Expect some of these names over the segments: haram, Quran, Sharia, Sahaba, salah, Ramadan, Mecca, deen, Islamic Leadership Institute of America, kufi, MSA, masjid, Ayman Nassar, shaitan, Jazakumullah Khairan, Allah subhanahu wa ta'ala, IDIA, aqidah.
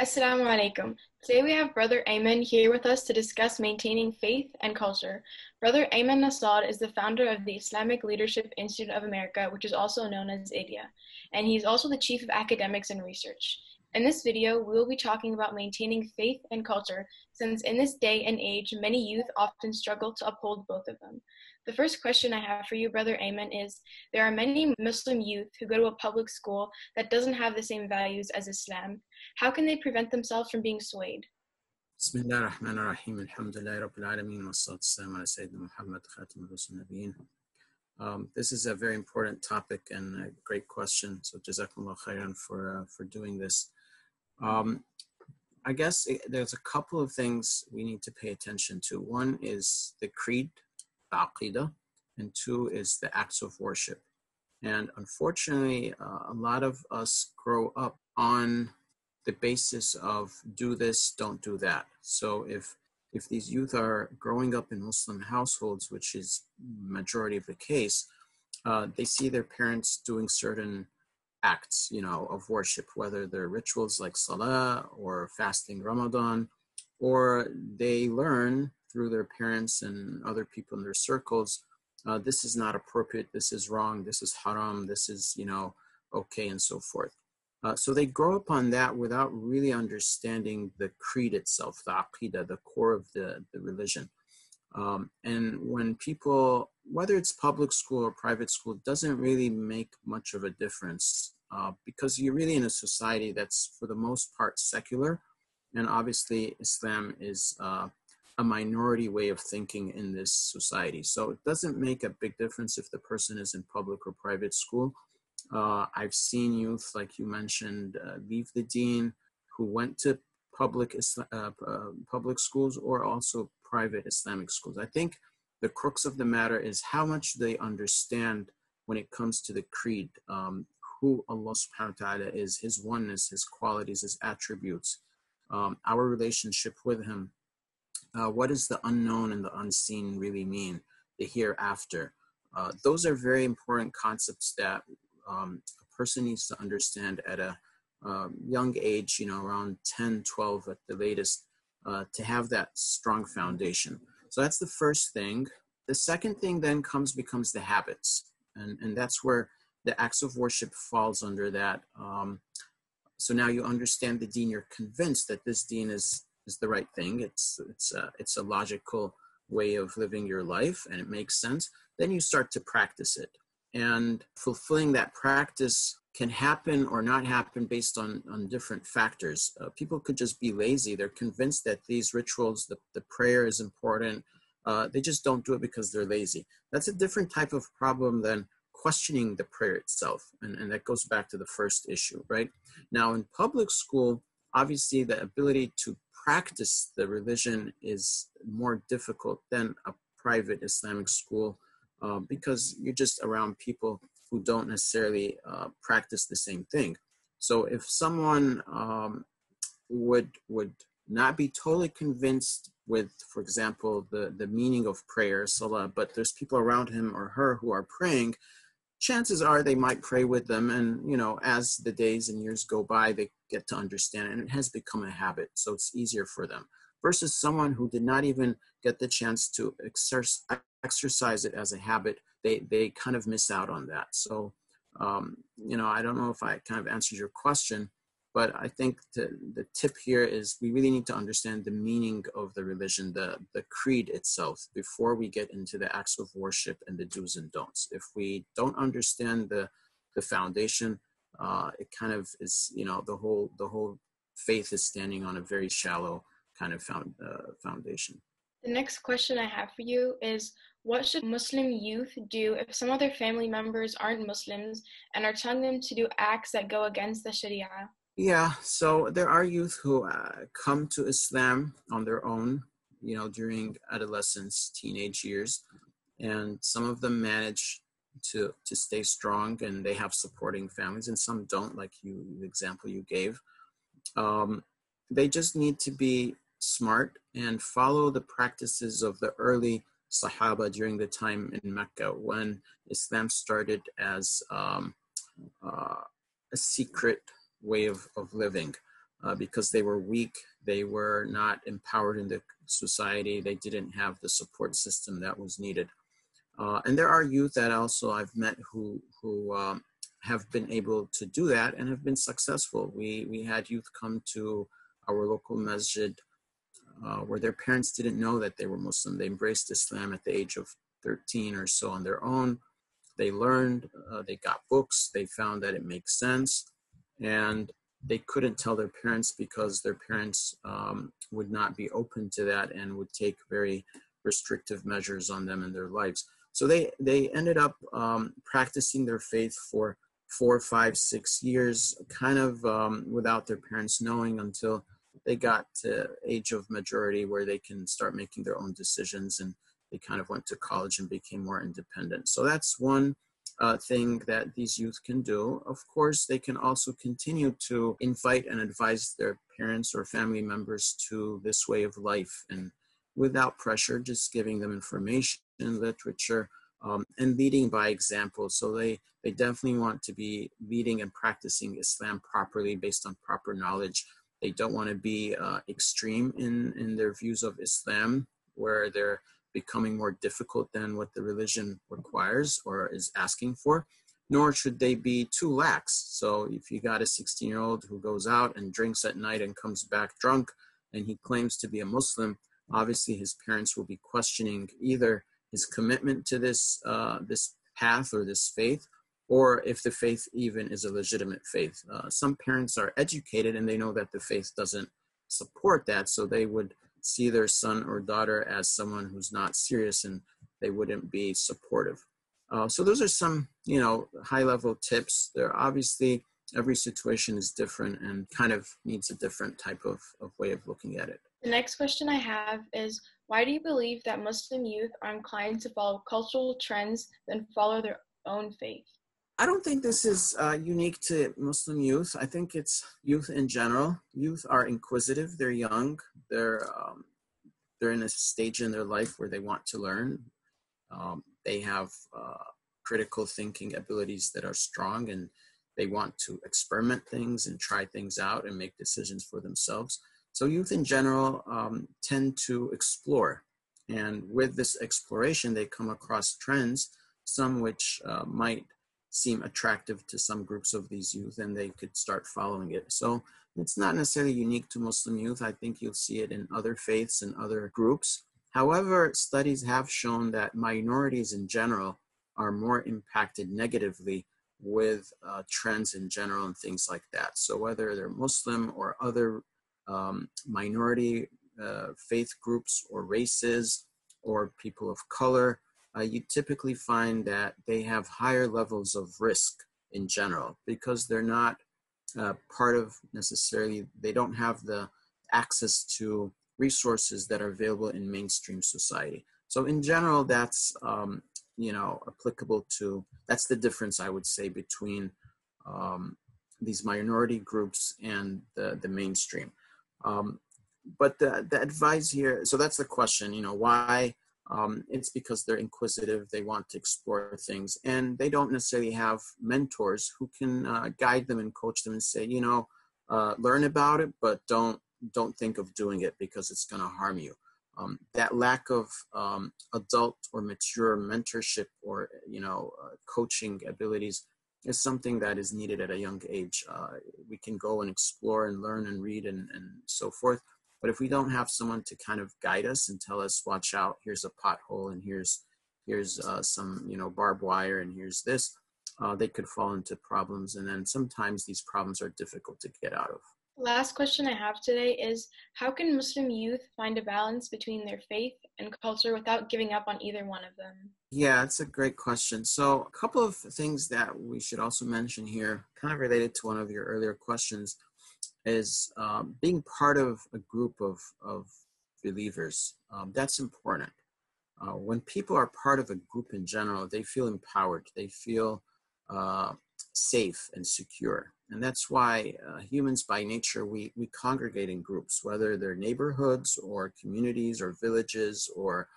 Assalamu alaikum. Today we have Brother Ayman here with us to discuss maintaining faith and culture. Brother Ayman Nassar is the founder of the Islamic Leadership Institute of America, which is also known as IDIA, and he's also the Chief of Academics and Research. In this video, we will be talking about maintaining faith and culture, since in this day and age, many youth often struggle to uphold both of them. The first question I have for you, Brother Ayman, is there are many Muslim youth who go to a public school that doesn't have the same values as Islam. How can they prevent themselves from being swayed? Bismillah ar-Rahman ar-Rahim, alhamdulillah, rabbil alameen, wassalatu wassalamu ala Sayyidina Muhammad, khatim ar-rusul nabiyyin. This is a very important topic and a great question, so Jazakumullah Khairan for doing this. I guess there's a couple of things we need to pay attention to. One is the creed, the aqidah, and two is the acts of worship. And unfortunately, a lot of us grow up on the basis of do this, don't do that. So if these youth are growing up in Muslim households, which is majority of the case, they see their parents doing certain acts, of worship, whether they're rituals like salah or fasting Ramadan, or they learn through their parents and other people in their circles, this is not appropriate, this is wrong, this is haram, this is, okay, and so forth. So they grow upon that without really understanding the creed itself, the aqidah, the core of the religion. And when people, whether it's public school or private school, doesn't really make much of a difference because you're really in a society that's, for the most part, secular. And obviously, Islam is a minority way of thinking in this society. So it doesn't make a big difference if the person is in public or private school. I've seen youth, like you mentioned, leave the deen, who went to public schools or also private Islamic schools. I think the crux of the matter is how much they understand when it comes to the creed, who Allah subhanahu wa ta'ala is, his oneness, his qualities, his attributes, our relationship with him. What does the unknown and the unseen really mean, the hereafter? Those are very important concepts that a person needs to understand at a young age, around 10, 12 at the latest, to have that strong foundation. So that's the first thing. The second thing then becomes the habits. And that's where the acts of worship falls under that. So now you understand the deen, you're convinced that this deen is the right thing. It's a logical way of living your life and it makes sense. Then you start to practice it. And fulfilling that practice can happen or not happen based on different factors. People could just be lazy. They're convinced that these rituals, the prayer is important. They just don't do it because they're lazy. That's a different type of problem than questioning the prayer itself. And that goes back to the first issue, right? Now in public school, obviously the ability to practice the religion is more difficult than a private Islamic school because you're just around people who don't necessarily practice the same thing. So if someone would not be totally convinced with, for example, the meaning of prayer, salah, but there's people around him or her who are praying, chances are they might pray with them. And, as the days and years go by, they get to understand it, and it has become a habit. So it's easier for them versus someone who did not even get the chance to exercise it as a habit. They kind of miss out on that. So, I don't know if I kind of answered your question, but I think the tip here is we really need to understand the meaning of the religion, the creed itself, before we get into the acts of worship and the do's and don'ts. If we don't understand the foundation, it kind of is, the whole faith is standing on a very shallow kind of foundation. The next question I have for you is, what should Muslim youth do if some of their family members aren't Muslims and are telling them to do acts that go against the Sharia? Yeah, so there are youth who come to Islam on their own, during adolescence, teenage years, and some of them manage to stay strong and they have supporting families, and some don't, like the example you gave. They just need to be smart and follow the practices of the early Sahaba during the time in Mecca when Islam started as a secret way of living. because they were weak. They were not empowered in the society. They didn't have the support system that was needed. And there are youth that also I've met who have been able to do that and have been successful. We had youth come to our local masjid where their parents didn't know that they were Muslim. They embraced Islam at the age of 13 or so on their own. They learned, they got books, they found that it makes sense, and they couldn't tell their parents because their parents would not be open to that and would take very restrictive measures on them in their lives. So they ended up practicing their faith for 4, 5, 6 years, kind of without their parents knowing, until they got to age of majority where they can start making their own decisions, and they kind of went to college and became more independent. So that's one thing that these youth can do. Of course, they can also continue to invite and advise their parents or family members to this way of life, and without pressure, just giving them information, literature, and leading by example. So they definitely want to be leading and practicing Islam properly based on proper knowledge. They don't want to be extreme in their views of Islam, where they're becoming more difficult than what the religion requires or is asking for, nor should they be too lax. So if you got a 16-year-old who goes out and drinks at night and comes back drunk, and he claims to be a Muslim, obviously his parents will be questioning either his commitment to this this path or this faith, or if the faith even is a legitimate faith. Some parents are educated and they know that the faith doesn't support that, so they would see their son or daughter as someone who's not serious, and they wouldn't be supportive. So those are some, high-level tips. There, obviously, every situation is different and kind of needs a different type of way of looking at it. The next question I have is, why do you believe that Muslim youth are inclined to follow cultural trends than follow their own faith? I don't think this is unique to Muslim youth. I think it's youth in general. Youth are inquisitive. They're young. They're in a stage in their life where they want to learn. They have critical thinking abilities that are strong, and they want to experiment things and try things out and make decisions for themselves. So youth in general tend to explore. And with this exploration, they come across trends, some which might seem attractive to some groups of these youth, and they could start following it. So it's not necessarily unique to Muslim youth. I think you'll see it in other faiths and other groups. However, studies have shown that minorities in general are more impacted negatively with trends in general and things like that. So whether they're Muslim or other minority faith groups or races or people of color, you typically find that they have higher levels of risk in general, because they're not part of necessarily, they don't have the access to resources that are available in mainstream society. So in general, that's, applicable to, that's the difference I would say between these minority groups and the mainstream. But the advice here, so that's the question, why? It's because they're inquisitive, they want to explore things, and they don't necessarily have mentors who can guide them and coach them and say, learn about it, but don't think of doing it because it's going to harm you. That lack of adult or mature mentorship or, coaching abilities is something that is needed at a young age. We can go and explore and learn and read and so forth. But if we don't have someone to kind of guide us and tell us, watch out, here's a pothole, and here's some, barbed wire, and here's this, they could fall into problems. And then sometimes these problems are difficult to get out of. Last question I have today is, how can Muslim youth find a balance between their faith and culture without giving up on either one of them? Yeah, that's a great question. So a couple of things that we should also mention here, kind of related to one of your earlier questions, is being part of a group of believers. That's important. When people are part of a group in general, they feel empowered. They feel safe and secure. And that's why humans by nature, we congregate in groups, whether they're neighborhoods or communities or villages or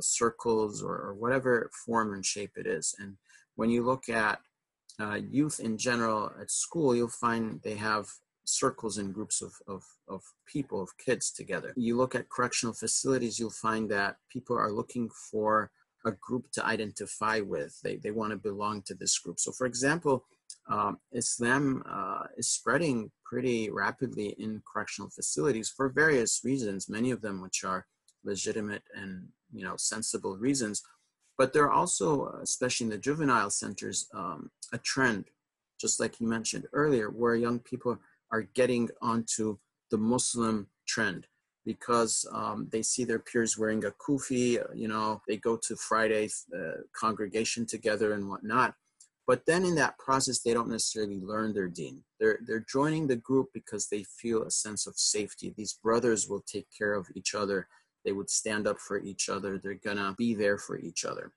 circles or whatever form and shape it is. And when you look at youth in general at school, you'll find they have circles and groups of people, of kids together. You look at correctional facilities, you'll find that people are looking for a group to identify with. They want to belong to this group. So for example, Islam is spreading pretty rapidly in correctional facilities for various reasons, many of them which are legitimate and, you know, sensible reasons. But there are also, especially in the juvenile centers, a trend, just like you mentioned earlier, where young people are getting onto the Muslim trend because they see their peers wearing a kufi, you know, they go to Friday congregation together and whatnot. But then in that process, they don't necessarily learn their deen. They're joining the group because they feel a sense of safety. These brothers will take care of each other. They would stand up for each other. They're going to be there for each other.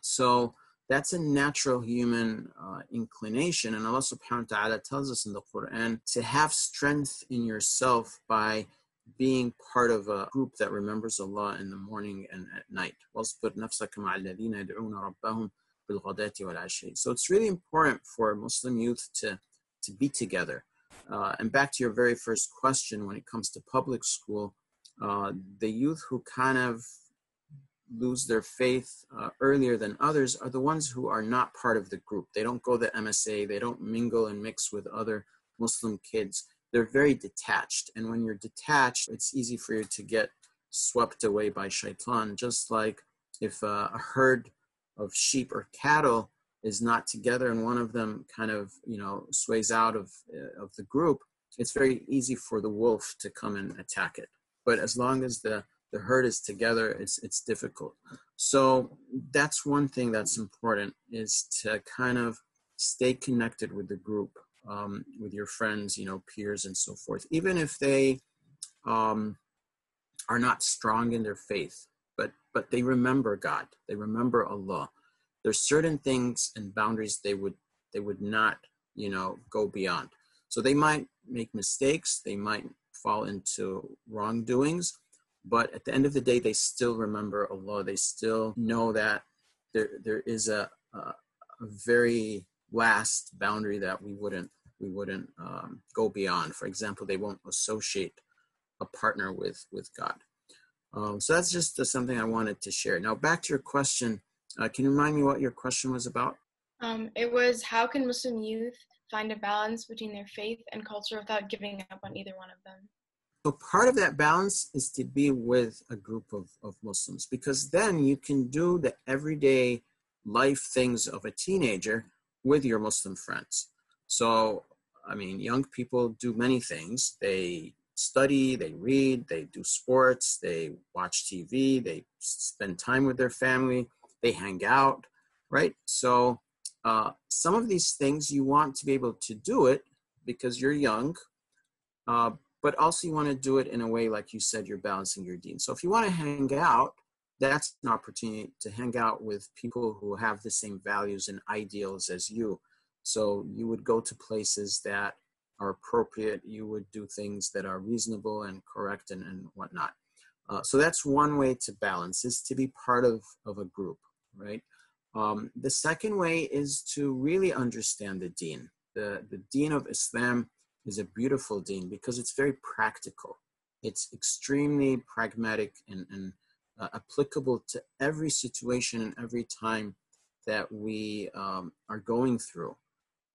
So that's a natural human inclination. And Allah subhanahu wa ta'ala tells us in the Quran to have strength in yourself by being part of a group that remembers Allah in the morning and at night. So it's really important for Muslim youth to be together. And back to your very first question, when it comes to public school, the youth who kind of lose their faith earlier than others are the ones who are not part of the group. They don't go to MSA. They don't mingle and mix with other Muslim kids. They're very detached. And when you're detached, it's easy for you to get swept away by shaitan, just like if a herd of sheep or cattle is not together and one of them kind of, you know, sways out of the group, it's very easy for the wolf to come and attack it. But as long as the herd is together, it's difficult. So that's one thing that's important, is to kind of stay connected with the group, with your friends, you know, peers and so forth, even if they are not strong in their faith, but they remember God, they remember Allah. There's certain things and boundaries they would not, you know, go beyond. So they might make mistakes, they might fall into wrongdoings, but at the end of the day, they still remember Allah. They still know that there is a very last boundary that we wouldn't go beyond. For example, they won't associate a partner with God. So that's just something I wanted to share. Now back to your question. Can you remind me what your question was about? It was, how can Muslim youth find a balance between their faith and culture without giving up on either one of them? So part of that balance is to be with a group of Muslims, because then you can do the everyday life things of a teenager with your Muslim friends. So, I mean, young people do many things. They study, they read, they do sports, they watch TV, they spend time with their family, they hang out, right? So some of these things you want to be able to do it because you're young, but also you want to do it in a way, like you said, you're balancing your deen. So if you want to hang out, that's an opportunity to hang out with people who have the same values and ideals as you. So you would go to places that are appropriate. You would do things that are reasonable and correct and whatnot. So that's one way to balance, is to be part of a group, right? The second way is to really understand the deen. The deen of Islam is a beautiful deen because it's very practical. It's extremely pragmatic and applicable to every situation and every time that we are going through.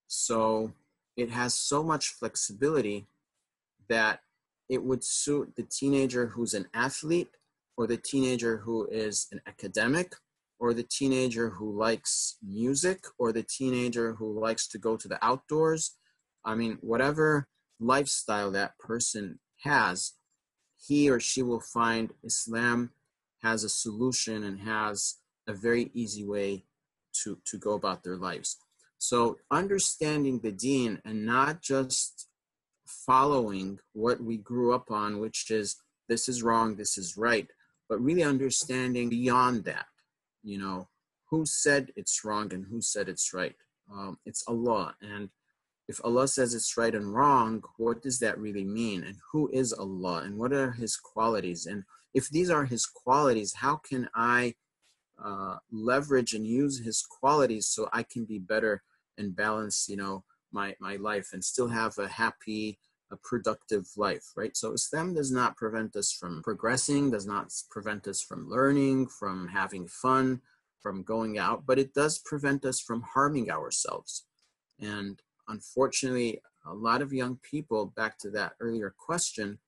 So it has so much flexibility that it would suit the teenager who's an athlete, or the teenager who is an academic, or the teenager who likes music, or the teenager who likes to go to the outdoors. I mean, whatever lifestyle that person has, he or she will find Islam has a solution and has a very easy way to go about their lives. So understanding the deen and not just following what we grew up on, which is this is wrong, this is right, but really understanding beyond that. You know, who said it's wrong and who said it's right? It's Allah. And if Allah says it's right and wrong, what does that really mean? And who is Allah? And what are his qualities? And if these are his qualities, how can I leverage and use his qualities so I can be better and balance, you know, my life and still have a happy, a productive life, right? So Islam does not prevent us from progressing, does not prevent us from learning, from having fun, from going out, but it does prevent us from harming ourselves. And unfortunately, a lot of young people, back to that earlier question,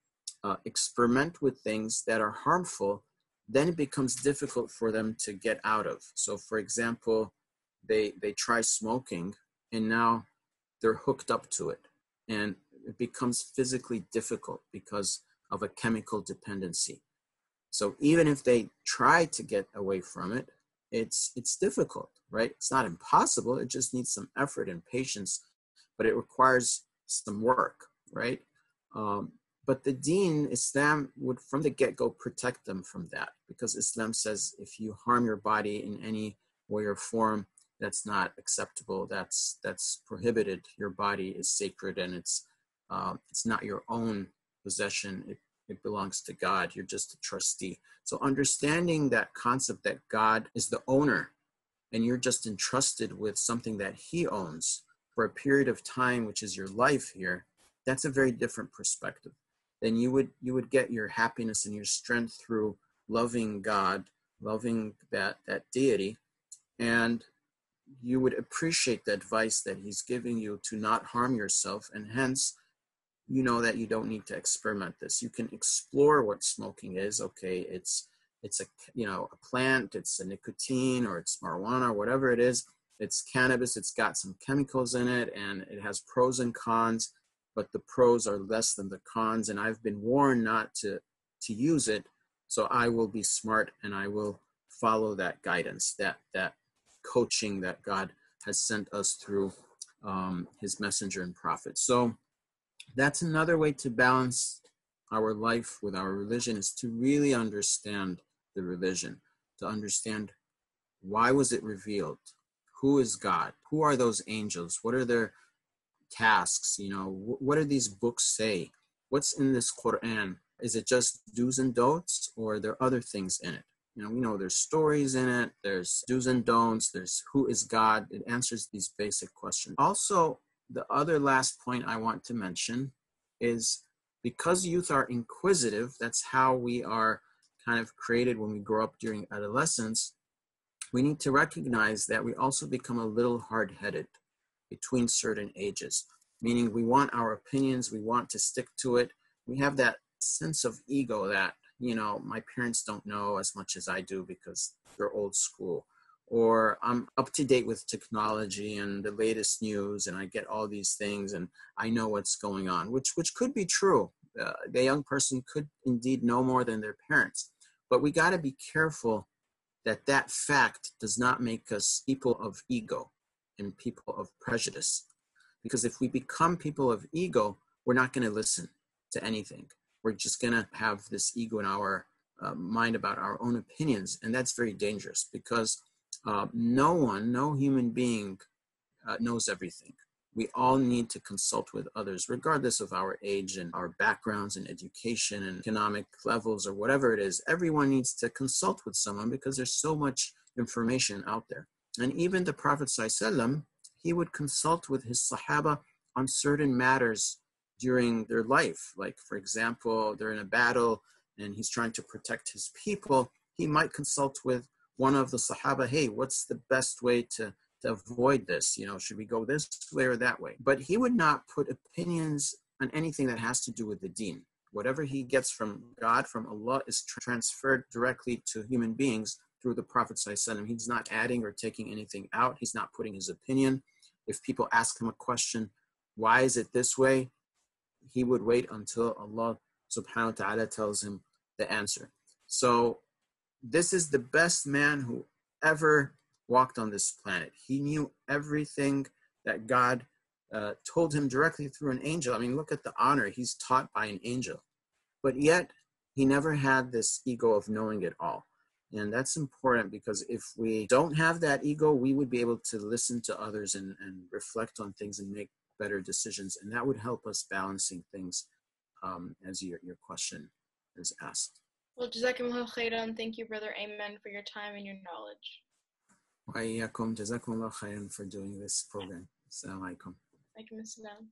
experiment with things that are harmful, then it becomes difficult for them to get out of. So for example, they try smoking and now they're hooked up to it. And it becomes physically difficult because of a chemical dependency. So even if they try to get away from it, it's difficult, right? It's not impossible. It just needs some effort and patience, but it requires some work, right? But the deen, Islam, would from the get-go protect them from that, because Islam says if you harm your body in any way or form, that's not acceptable. That's prohibited. Your body is sacred and it's not your own possession. It belongs to God. You're just a trustee. So understanding that concept that God is the owner and you're just entrusted with something that he owns for a period of time, which is your life here, that's a very different perspective. Then you would get your happiness and your strength through loving God, loving that deity, and you would appreciate the advice that he's giving you to not harm yourself, and hence you know that you don't need to experiment this. You can explore what smoking is. Okay, it's a plant, it's a nicotine, or it's marijuana, or whatever it is. It's cannabis, it's got some chemicals in it, and it has pros and cons, but the pros are less than the cons, and I've been warned not to use it, so I will be smart and I will follow that guidance, that coaching that God has sent us through his messenger and prophet. So that's another way to balance our life with our religion, is to really understand the religion, to understand why was it revealed, who is God, who are those angels, what are their tasks, what do these books say, what's in this Quran, is it just do's and don'ts, or are there other things in it? We know there's stories in it, there's do's and don'ts, there's who is God. It answers these basic questions. Also, the other last point I want to mention is, because youth are inquisitive, that's how we are kind of created when we grow up during adolescence, we need to recognize that we also become a little hard-headed between certain ages, meaning we want our opinions, we want to stick to it. We have that sense of ego that, my parents don't know as much as I do because they're old school, or I'm up to date with technology and the latest news, and I get all these things and I know what's going on, which could be true. The young person could indeed know more than their parents, but we gotta be careful that fact does not make us people of ego and people of prejudice. Because if we become people of ego, we're not gonna listen to anything. We're just gonna have this ego in our mind about our own opinions, and that's very dangerous, because no human being knows everything. We all need to consult with others, regardless of our age and our backgrounds and education and economic levels or whatever it is. Everyone needs to consult with someone because there's so much information out there. And even the Prophet ﷺ, he would consult with his Sahaba on certain matters during their life. Like, for example, they're in a battle and he's trying to protect his people. He might consult with one of the Sahaba, hey, what's the best way to avoid this? Should we go this way or that way? But he would not put opinions on anything that has to do with the deen. Whatever he gets from God, from Allah, is transferred directly to human beings through the Prophet ﷺ. He's not adding or taking anything out. He's not putting his opinion. If people ask him a question, why is it this way? He would wait until Allah subhanahu wa ta'ala tells him the answer. So this is the best man who ever walked on this planet. He knew everything that God told him directly through an angel. I mean, look at the honor. He's taught by an angel. But yet, he never had this ego of knowing it all. And that's important, because if we don't have that ego, we would be able to listen to others and reflect on things and make better decisions, and that would help us balancing things as your question is asked. Well, Jazakumullah Khairan. Thank you, Brother Ayman, for your time and your knowledge. Wa iyyakum. Jazakumullah Khairan for doing this program. Assalamu alaikum. Wa alaikum assalam.